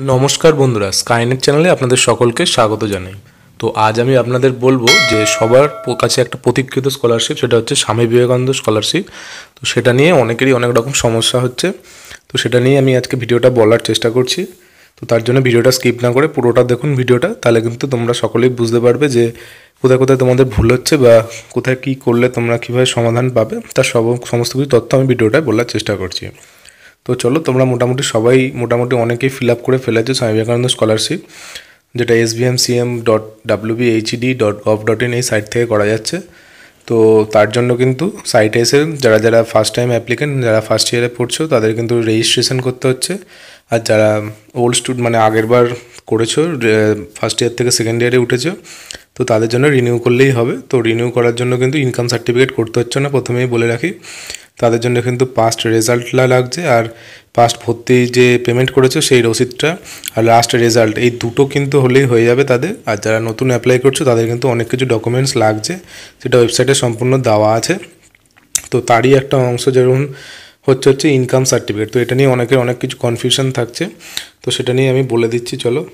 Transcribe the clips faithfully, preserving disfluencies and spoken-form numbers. नमस्कार बंधुरा sky net चैनले आपनादेर सकलके स्वागत जानाई। तो आज आमी आपनादेर बोलबो जे सबार काछे एकटा प्रतिकृत स्कलारशिप सेटा हच्छे स्वामी विवेकानंद स्कलारशिप। तो सेटा निये अनेकेरई अनेक रकम समस्या हच्छे, तो सेटा निये आमी आजके भिडियोटा बोलार चेष्टा करछि। तो तार जोन्नो भिडियोटा स्किप ना करे पुरोटा देखुन भिडियोटा, ताहले किन्तु तोमरा सकलेई बुझते पारबे जे कोथाय कोथाय तोमादेर भूल हच्छे बा कोथाय कि करले तोमरा किभाबे समाधान पाबे, तार सब समस्त किछु तथ्य आमी भिडियोटाय बोलार चेष्टा करछि। तो चलो तुम्हारा मोटामुटी सबाई मोटामुटी अनेकेई फिल आप करे फेलेछो स्वामी विवेकानंद स्कलारशिप, जेटा SVMCM dot W B H D dot gov dot in site थेके करा जाच्छे। तो तार जोन्नो किन्तु साइटे एसे जारा जारा फार्स्ट टाइम एप्लिकेंट जारा फार्स्ट इयारे पड़छो तादेर किन्तु रेजिस्ट्रेशन करते हच्छे, आर जारा ओल्ड स्टूडेंट माने आगेर बार करेछो फार्स्ट इयार थेके सेकेंड इयारे उठेछो तो तादेर जोन्नो रिन्यू करलेई होबे। तो रिन्यू करार जोन्नो किन्तु इनकाम सार्टिफिकेट करते हच्छे ना, प्रथमेई बोले राखी तादेर जोन्नो किन्तु पास्ट रेजाल्टला लागछे आर पास्ट भर्ती जे पेमेंट करेछो सेई रसिदटा आर लास्ट रेजाल्ट एई दुटो किन्तु होलेई हये जाबे तादेर। आर जारा नतुन अप्लाई करछो तादेर किन्तु अनेक किछु डकुमेंट्स लागछे सेटा वेबसाइटे सम्पूर्ण देवा आछे। तो तारई एकटा अंश जेमन हच्छे हच्छे इनकाम सार्टिफिकेट, तो एटा निये अनेकेर अनेक किछु कनफिउशन थाकछे, तो सेटा निये आमि बोले दिच्छि। चलो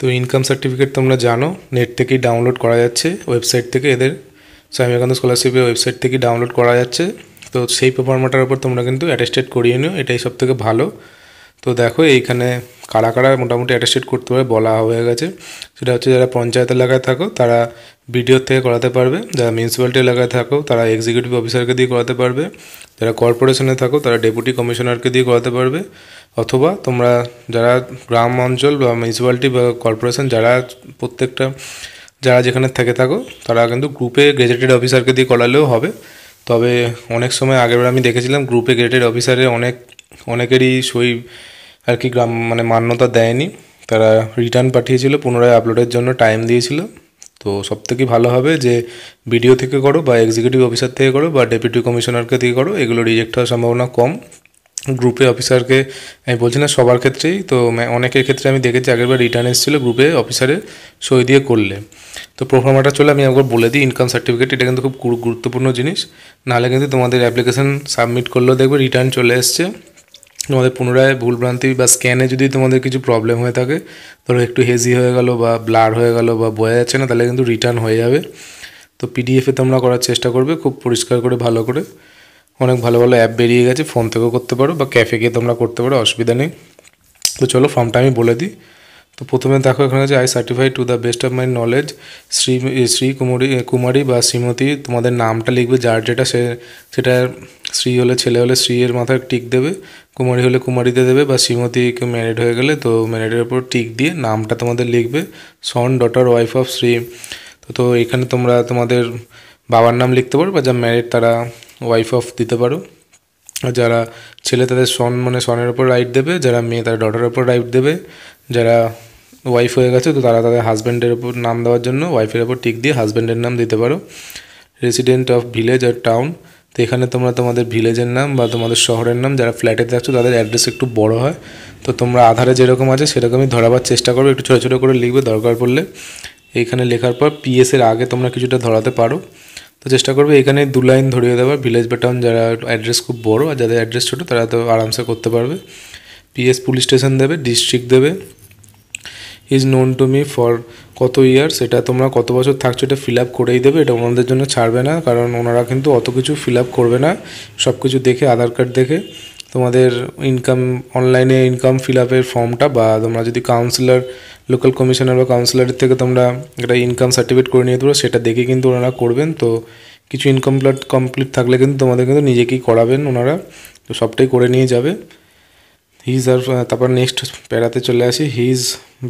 तो इनकाम सार्टिफिकेट तोमरा जानो नेट थेकेई डाउनलोड करा जाच्छे, वेबसाइट थेके एदेर स्वामी विवेकानंद स्कलारशिप वेबसाइट थेके डाउनलोड करा जाच्छे। तो सेई पेपर माटार उपर तोमरा किन्तु अटेस्टेड करिये निओ, एटाई सबथेके भालो। तो देखो एइखाने कारा कारा मोटामुटी अटेस्टेड करते पारे बला हये गेछे, सेटा हच्छे जारा पंचायत एलाकाय थाको तारा बिडिओ थेके कराते पारबे, जारा म्युनिसिपालिटी एलाकाय थाको तारा एक्सिकिउटिव अफिसारके दिये कराते पारबे, जारा करपोरेशने थाको तारा डेपुटी कमिशनारके दिये कराते पारबे, अथवा तोमरा जारा ग्राम अंचल बा म्युनिसिपालिटी बा करपोरेशन जारा प्रत्येकटा যারা যেখানে থেকে থাকো তারা কিন্তু গ্রুপে গ্রেজেটেড অফিসারকে দিয়ে করালেও হবে। তবে অনেক সময় আগেরবার আমি দেখেছিলাম গ্রুপে গ্রেজেটেড অফিসারে অনেক অনেকেরই সই আর কি গ্রাম মানে মান্যতা দেয়নি, তারা রিটার্ন পাঠিয়েছিল পুনরায় আপলোডের জন্য টাইম দিয়েছিল। তো সবথেকে ভালো হবে যে ভিডিও থেকে করো বা এক্সিকিউটিভ অফিসার থেকে করো বা ডেপুটি কমিশনারকে দিয়ে করো, এগুলো রিজেক্ট হওয়ার সম্ভাবনা কম। গ্রুপে অফিসারকে আমি বলছি না সবার ক্ষেত্রেই, তো অনেকের ক্ষেত্রে আমি দেখেছি আগেরবার রিটার্ন এসেছিলো গ্রুপে অফিসারে সই দিয়ে করলে। তো প্রোফর্মাটা চলে আমি একবার বলে দিই ইনকাম সার্টিফিকেট, এটা কিন্তু খুব গুরুত্বপূর্ণ জিনিস, নাহলে কিন্তু তোমাদের অ্যাপ্লিকেশান সাবমিট করলেও দেখবে রিটার্ন চলে এসছে, তোমাদের পুনরায় ভুলভ্রান্তি বা স্ক্যানে যদি তোমাদের কিছু প্রবলেম হয়ে থাকে ধরো একটু হেজি হয়ে গেলো বা ব্লার হয়ে গেলো বা বোঝা যাচ্ছে না, তাহলে কিন্তু রিটার্ন হয়ে যাবে। তো পিডিএফে তোমরা করার চেষ্টা করবে খুব পরিষ্কার করে ভালো করে, অনেক ভালো ভালো অ্যাপ বেরিয়ে গেছে, ফোন থেকেও করতে পারো বা ক্যাফে গিয়ে তোমরা করতে পারো, অসুবিধা নেই। তো চলো ফর্মটা আমি বলে দিই। তো প্রথমে দেখো এখানে যে I certify to the best of my knowledge Shri Shri Kumari Kumari বা শ্রীমতী, তোমাদের নামটা লিখবে যার যেটা সে সেটা, শ্রী হলে ছেলে হলে শ্রী এর মাথায় টিক দেবে, কুমারী হলে কুমারীতে দেবে, বা শ্রীমতী ম্যারিড হয়ে গেলে তো ম্যারিডের উপর টিক দিয়ে নামটা তোমাদের লিখবে son daughter wife of Shri. তো এখানে তোমরা তোমাদের বাবার নাম লিখতে পারো বা যা ম্যারিড তারা वाइफ अफ दीते पारो, जरा छेले तादेर सन माने सनेर उपर राइट देबे, जरा मेये तार डटार उपर राइट देबे, जरा वाइफ हये गेछे तो तारा तादेर हाजबैंडेर उपर नाम देवार जोन्नो वाइफेर उपर टिक दिये हाजबैंडेर नाम दिते पारो। Resident of village or town, तो एखाने तोमरा तोमादेर भिलेजेर नाम बा तोमादेर शहरेर नाम जारा फ्लैटे थाकछो तादेर एड्रेस एकटु बड़ो हय, तो तोमरा आधारे जेरकम आछे सेरकमई धराबार चेष्टा करबे, एकटु छोटो छोटो करे लिखबे दरकार पड़ले। एखाने लेखार पर पीएस एर आगे तोमरा किछुटा धराते पारो, তো চেষ্টা করবে এখানে দু লাইন ধরিয়ে দেওয়ার ভিলেজ বা টাউন যারা অ্যাড্রেস খুব বড় আর যাদের অ্যাড্রেস ছোটো তারা তো আরামসে করতে পারবে। পিএস পুলিশ স্টেশন দেবে, ডিস্ট্রিক্ট দেবে, is known to me for কত ইয়ার, সেটা তোমরা কত বছর থাকছো এটা ফিল আপ করেই দেবে, এটা ওনাদের জন্য ছাড়বে না, কারণ ওনারা কিন্তু অত কিছু ফিল আপ করবে না, সব কিছু দেখে আধার কার্ড দেখে তোমাদের ইনকাম অনলাইনে ইনকাম ফিল আপের ফর্মটা, বা তোমরা যদি কাউন্সিলার লোকাল কমিশনার বা কাউন্সিলারের থেকে তোমরা একটা ইনকাম সার্টিফিকেট করে নিয়ে দেবো সেটা দেখে কিন্তু ওনারা করবেন। তো কিছু ইনকমপ্লিট কমপ্লিট থাকলে কিন্তু তোমাদের কিন্তু নিজেকেই করাবেন ওনারা, তো সবটাই করে নিয়ে যাবে। হিজ আর তারপর নেক্সট প্যারাতে চলে আসি, হিজ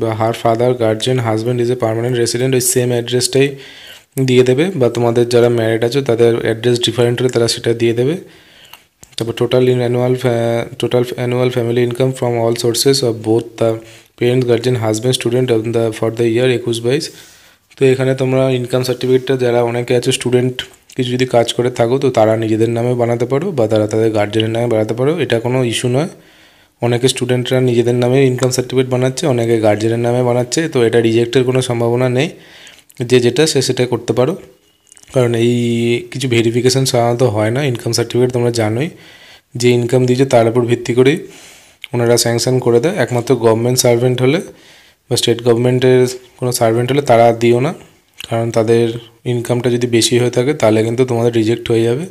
বা her father guardian husband is a permanent resident, ওই সেম অ্যাড্রেসটাই দিয়ে দেবে, বা তোমাদের যারা ম্যারিড আছো তাদের অ্যাড্রেস ডিফারেন্ট হলে তারা সেটা দিয়ে দেবে। তারপর total in annual total annual family income from all sources of both the parents guardian husband student of the for the year একুশ বাইশ। তো এখানে তোমরা ইনকাম সার্টিফিকেটটা যারা অনেকে আছে স্টুডেন্ট কিছু যদি কাজ করে থাকো তো তারা নিজেদের নামে বানাতে পারো বা তারা তাদের গার্জেনের নামে বানাতে পারো, এটা কোনো ইস্যু নয়। অনেকে স্টুডেন্টরা নিজেদের নামে ইনকাম সার্টিফিকেট বানাচ্ছে, অনেকে গার্জেনের নামে বানাচ্ছে, তো এটা রিজেক্টের কোনো সম্ভাবনা নেই, যে যেটা সে সেটা করতে পারো, কারণ এই কিছু ভেরিফিকেশান সাধারণত হয় না ইনকাম সার্টিফিকেট, তোমরা জানোই যে ইনকাম দিয়েছে তার উপর ভিত্তি করে ওনারা স্যাংশন করে দেয়। একমাত্র গভর্নমেন্ট সার্ভেন্ট হলে বা স্টেট গভর্নমেন্টের কোনো সার্ভেন্ট হলে তারা দিও না, কারণ তাদের ইনকামটা যদি বেশি হয়ে থাকে তাহলে কিন্তু তোমাদের রিজেক্ট হয়ে যাবে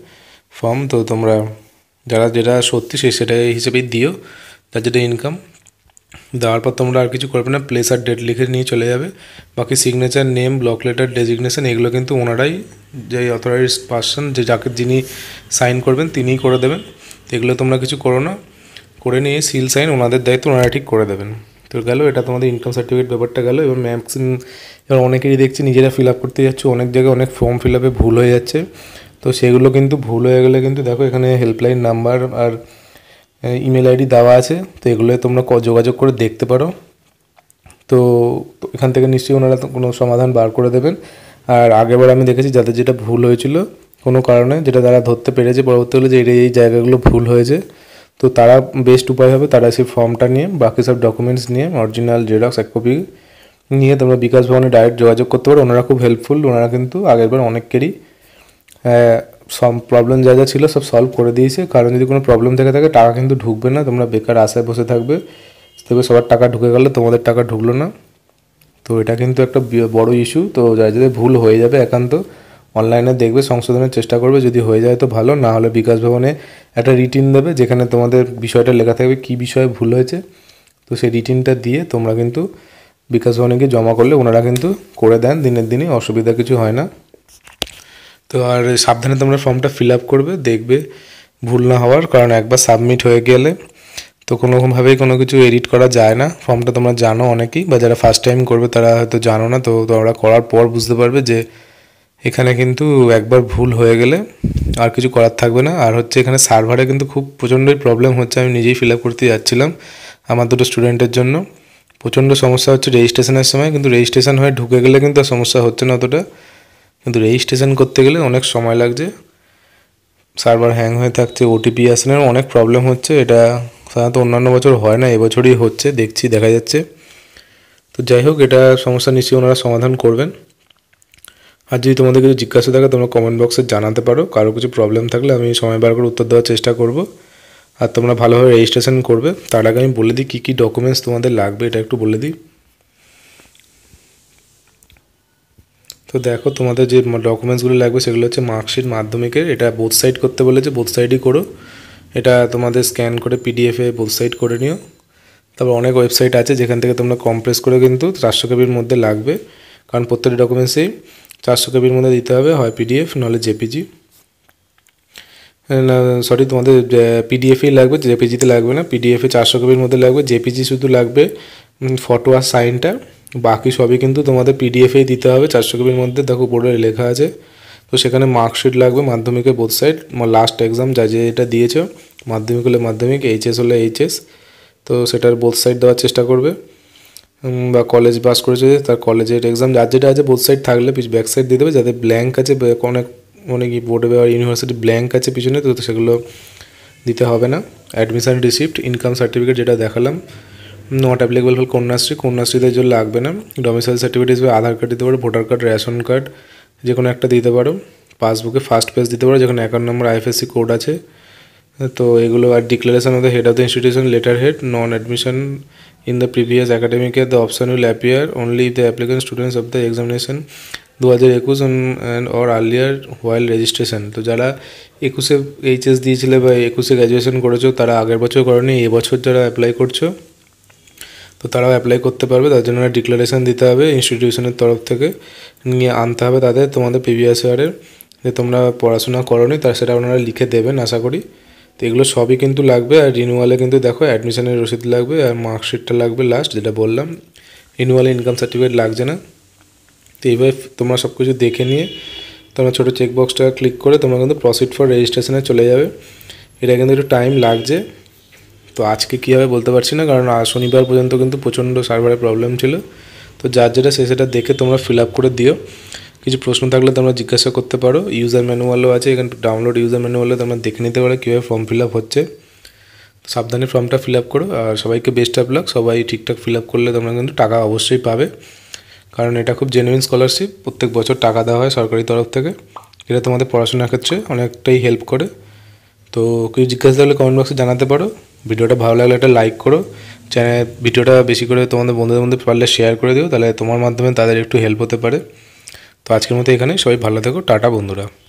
ফর্ম। তো তোমরা যারা যেটা সত্যি সে সেটা হিসেবেই দিও, তার যেটা ইনকাম। দেওয়ার পর তোমরা আর কিছু করবে না, প্লেস আর ডেট লিখে নিয়ে চলে যাবে। বাকি signature, name, block letter, designation এগুলো কিন্তু ওনারাই, যে অথরাইজড পার্সন যে যাকে যিনি সাইন করবেন তিনিই করে দেবেন। এগুলো তোমরা কিছু করো না, করে নিয়ে সিল সাইন ওনাদের দায়িত্ব ওনারা ঠিক করে দেবেন। তো গেলো এটা তোমাদের ইনকাম সার্টিফিকেট ব্যাপারটা গেলো। এবার ম্যাক্সিম এবার অনেকেরই দেখছি নিজেরা ফিল আপ করতে যাচ্ছে, অনেক জায়গায় অনেক ফর্ম ফিল আপে ভুল হয়ে যাচ্ছে। তো সেগুলো কিন্তু ভুল হয়ে গেলে কিন্তু দেখো এখানে হেল্পলাইন নাম্বার আর ইমেল আইডি দেওয়া আছে, তো এগুলো তোমরা যোগাযোগ করে দেখতে পারো। তো এখান থেকে নিশ্চয়ই ওনারা কোনো সমাধান বার করে দেবেন। আর আগেরবার আমি দেখেছি যাদের যেটা ভুল হয়েছিল কোনো কারণে, যেটা তারা ধরতে পেরেছে পরবর্তী হলে যে এই জায়গাগুলো ভুল হয়েছে, তো তারা বেস্ট উপায় হবে তারা সেই ফর্মটা নিয়ে বাকি সব ডকুমেন্টস নিয়ে অরিজিনাল জেরক্স এক কপি নিয়ে তোমরা বিকাশ ভবনে ডাইরেক্ট যোগাযোগ করতে পারো। ওনারা খুব হেল্পফুল, ওনারা কিন্তু আগেরবার অনেকেরই সব প্রবলেম যা যা ছিল সব সলভ করে দিয়েছে। কারণ যদি কোনো প্রবলেম থেকে থাকে টাকা কিন্তু ঢুকবে না, তোমরা বেকার আশায় বসে থাকবে, তবে সবার টাকা ঢুকে গেলো তোমাদের টাকা ঢুকলো না। তো এটা কিন্তু একটা বড় ইস্যু। তো যারা যাদের ভুল হয়ে যাবে একান্ত অনলাইনে দেখবে, সংশোধনের চেষ্টা করবে, যদি হয়ে যায় তো ভালো, না হলে বিকাশ ভবনে একটা রিটিন দেবে যেখানে তোমাদের বিষয়টা লেখা থাকবে কি বিষয়ে ভুল হয়েছে। তো সেই রিটিনটা দিয়ে তোমরা কিন্তু বিকাশ ভবনে গিয়ে জমা করলে ওনারা কিন্তু করে দেন দিনের দিনে, অসুবিধা কিছু হয় না। তো আর সাবধানে তোমরা ফর্মটা ফিল আপ করবে, দেখবে ভুল না হওয়ার, কারণ একবার সাবমিট হয়ে গেলে তো কোনোভাবেই কোনো কিছু এডিট করা যায় না। ফর্মটা তোমরা জানো অনেকেই, বা যারা ফার্স্ট টাইম করবে তারা হয়তো জানো না। তো তোমরা করার পর বুঝতে পারবে যে এখানে কিন্তু একবার ভুল হয়ে গেলে আর কিছু করার থাকবে না। আর হচ্ছে এখানে সার্ভারে কিন্তু খুব প্রচণ্ডই প্রবলেম হচ্ছে। আমি নিজেই ফিল আপ করতে যাচ্ছিলাম আমার দুটো স্টুডেন্টের জন্য, প্রচণ্ড সমস্যা হচ্ছে রেজিস্ট্রেশনের সময়। কিন্তু রেজিস্ট্রেশন হয়ে ঢুকে গেলে কিন্তু আর সমস্যা হচ্ছে না অতটা, কিন্তু রেজিস্ট্রেশন করতে গেলে অনেক সময় লাগছে, সার্ভার হ্যাং হয়ে থাকছে, ওটিপি আসে না, অনেক প্রবলেম হচ্ছে। এটা সাধারণত অন্যান্য বছর হয় না, এবছরই হচ্ছে দেখছি, দেখা যাচ্ছে। তো যাই হোক এটা সমস্যা নিশ্চয়ই ওনারা সমাধান করবেন। আর যদি তোমাদের কিছু জিজ্ঞাসা থাকে তোমরা কমেন্ট বক্সে জানাতে পারো, কারো কিছু প্রবলেম থাকলে আমি সময় বার করে উত্তর দেওয়ার চেষ্টা করব। আর তোমরা ভালোভাবে রেজিস্ট্রেশন করবে। তার আগে আমি বলে দিই কী কী ডকুমেন্টস তোমাদের লাগবে, এটা একটু বলে দিই। তো দেখো তোমাদের যে ডকুমেন্টসগুলো লাগবে সেগুলো হচ্ছে মার্কশিট মাধ্যমিকের, এটা বোথ সাইড করতে বলেছে, বোথ সাইডই করো। এটা তোমাদের স্ক্যান করে পিডিএফে বোথ সাইড করে নিও। তারপর অনেক ওয়েবসাইট আছে যেখান থেকে তোমরা কমপ্রেস করে কিন্তু চারশো কেবির মধ্যে লাগবে, কারণ প্রত্যেকটা ডকুমেন্টসেই চারশো কেবির মধ্যে দিতে হবে, হয় পিডিএফ নাহলে জেপিজি। সরি তোমাদের পিডিএফই লাগবে, জেপিজিতে লাগবে না, পিডিএফে চারশো কেবির মধ্যে লাগবে। জেপিজি শুধু লাগবে ফটো আর সাইনটা, বাকি সবই কিন্তু তোমাদের পিডিএফেই দিতে হবে চারশো কেবির মধ্যে। দেখো বোর্ডে লেখা আছে। তো সেখানে মার্কশিট লাগবে মাধ্যমিকের বোথ সাইড, লাস্ট এক্সাম যা যে এটা দিয়েছো, মাধ্যমিক হলে মাধ্যমিক, এইচএস হলে এইচএস, তো সেটার বোথ সাইড দেওয়ার চেষ্টা করবে। বা কলেজ পাস করেছে তার কলেজের এক্সাম যার যেটা আছে বোথ সাইড থাকলে পিছ ব্যাক সাইড দিয়ে দেবে। যাদের ব্ল্যাঙ্ক আছে, অনেক অনেক বোর্ডে বা ইউনিভার্সিটি ব্ল্যাঙ্ক আছে পিছনে, তো সেগুলো দিতে হবে না। অ্যাডমিশন রিসিপ্ট, ইনকাম সার্টিফিকেট যেটা দেখালাম, নট অ্যাপ্লিকেবল ফর কন্যাশ্রী, কন্যাশ্রীদের জন্য লাগবে না। ডোমিসাইল সার্টিফিকেট হিসেবে আধার কার্ড দিতে পারো, ভোটার কার্ড, রেশন কার্ড যে কোনো একটা দিতে পারো। পাসবুকে ফার্স্ট পেজ দিতে পারো যেখানে অ্যাকাউন্ট নম্বর আইএফএসসি কোড আছে। তো এগুলো আর declaration of the head of the institution, letter head, non admission in the previous academic year, the option will appear only if the applicant students of the examination দু হাজার একুশ and or earlier while registration. তো যারা একুশে HS দিয়েছিলে বা একুশে graduation করেছো তারা আগের বছর করেনি, এবছর যারা অ্যাপ্লাই করছো তো তারাও অ্যাপ্লাই করতে পারবে। তার জন্য ডিক্লারেশন দিতে হবে ইনস্টিটিউশনের তরফ থেকে, নিয়ে আনতে হবে তাদের তোমাদের প্রিভিয়াস ইয়ারের যে তোমরা পড়াশোনা করোনি তার সেটা ওনারা লিখে দেবেন আশা করি। তো এগুলো সবই কিন্তু লাগবে। আর রিনিউয়ালে কিন্তু দেখো অ্যাডমিশনের রসিদ লাগবে আর মার্কশিটটা লাগবে লাস্ট যেটা বললাম। রিনিউয়ালে ইনকাম সার্টিফিকেট লাগছে না। তো এইভাবে তোমরা সব কিছু দেখে নিয়ে তোমরা ছোটো চেকবক্সটা ক্লিক করে তোমরা কিন্তু প্রসিড ফর রেজিস্ট্রেশনে চলে যাবে। এটা কিন্তু একটু টাইম লাগছে। তো আজকে কী হবে বলতে পারছি না, কারণ শনিবার পর্যন্ত কিন্তু প্রচণ্ড সার্ভারে প্রবলেম ছিল। তো যার যেটা সে সেটা দেখে তোমরা ফিল আপ করে দিও। কিছু প্রশ্ন থাকলে তোমরা জিজ্ঞাসা করতে পারো। ইউজার ম্যানুয়ালও আছে এখানে, ডাউনলোড ইউজার ম্যানুয়ালও তোমরা দেখে নিতে পারো কীভাবে ফর্ম ফিল আপ হচ্ছে। সাবধানে ফর্মটা ফিল আপ করো। আর সবাইকে বেস্ট অফ লাক, সবাই ঠিকঠাক ফিল আপ করলে তোমরা কিন্তু টাকা অবশ্যই পাবে, কারণ এটা খুব জেনুইন স্কলারশিপ, প্রত্যেক বছর টাকা দেওয়া হয় সরকারি তরফ থেকে, এটা তোমাদের পড়াশোনার ক্ষেত্রে অনেকটাই হেল্প করে। তো কিছু জিজ্ঞাসা থাকলে কমেন্ট বক্সে জানাতে পারো। ভিডিওটা ভালো লাগলে একটা লাইক করো, চ্যানেল ভিডিওটা বেশি করে তোমাদের বন্ধুদের মধ্যে পারলে শেয়ার করে দিও, তাহলে তোমার মাধ্যমে তাদের একটু হেল্প হতে পারে। তো আজকের মতো এখানে, সবাই ভালো থেকো, টাটা বন্ধুরা।